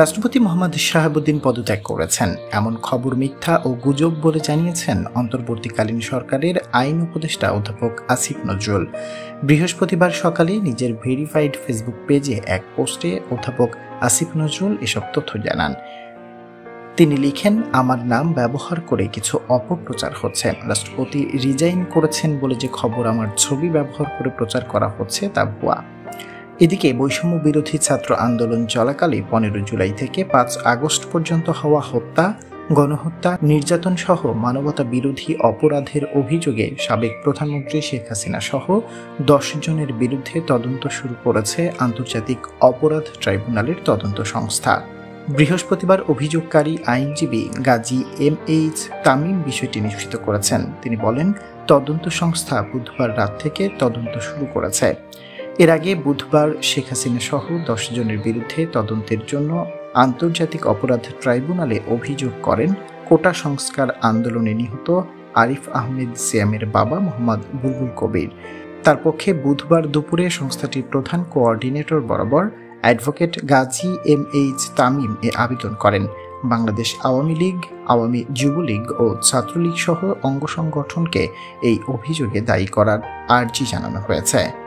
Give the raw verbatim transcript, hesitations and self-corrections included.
রাষ্ট্রপতি মোহাম্মদ শাহাবুদ্দিন পদত্যাগ করেছেন এমন খবর মিথ্যা ও গুজব বলে জানিয়েছেন অন্তর্বর্তীকালীন সরকারের আইন উপদেষ্টা অধ্যাপক আসিফ নজরুল। বৃহস্পতিবার সকালে নিজের ভেরিফাইড ফেসবুক পেজে এক পোস্টে অধ্যাপক আসিফ নজরুল এসব তথ্য জানান। তিনি লিখেন, আমার নাম ব্যবহার করে কিছু অপপ্রচার হচ্ছে। রাষ্ট্রপতি রিজাইন করেছেন বলে যে খবর আমার ছবি ব্যবহার করে প্রচার করা হচ্ছে তা ভুয়া। এদিকে বৈষম্য বিরোধী ছাত্র আন্দোলন চলাকালে পনেরো জুলাই থেকে পাঁচ আগস্ট পর্যন্ত হওয়া হত্যা, গণহত্যা, নির্যাতন সহ মানবতা বিরোধী অপরাধের অভিযোগে সাবেক প্রধানমন্ত্রী শেখ হাসিনা সহ দশ জনের বিরুদ্ধে তদন্ত শুরু করেছে আন্তর্জাতিক অপরাধ ট্রাইব্যুনালের তদন্ত সংস্থা। বৃহস্পতিবার অভিযোগকারী আইনজীবী গাজী এম এইচ তামিম বিষয়টি নিশ্চিত করেছেন। তিনি বলেন, তদন্ত সংস্থা বুধবার রাত থেকে তদন্ত শুরু করেছে। এর আগে বুধবার শেখ হাসিনা সহ দশ জনের বিরুদ্ধে তদন্তের জন্য আন্তর্জাতিক অপরাধ ট্রাইব্যুনালে অভিযোগ করেন কোটা সংস্কার আন্দোলনে নিহত আরিফ আহমেদ সিয়ামের বাবা মোহাম্মদ বুলবুল কবির। তার পক্ষে বুধবার দুপুরে সংস্থাটির প্রধান কোঅর্ডিনেটর বরাবর advocate Gazi M H Tamim এ আবেদন করেন। বাংলাদেশ আওয়ামী লীগ, আওয়ামী যুবলীগ ও ছাত্রলীগ সহ অঙ্গ সংগঠনকে এই অভিযোগে দায়ী করার আর্জি জানানো হয়েছে।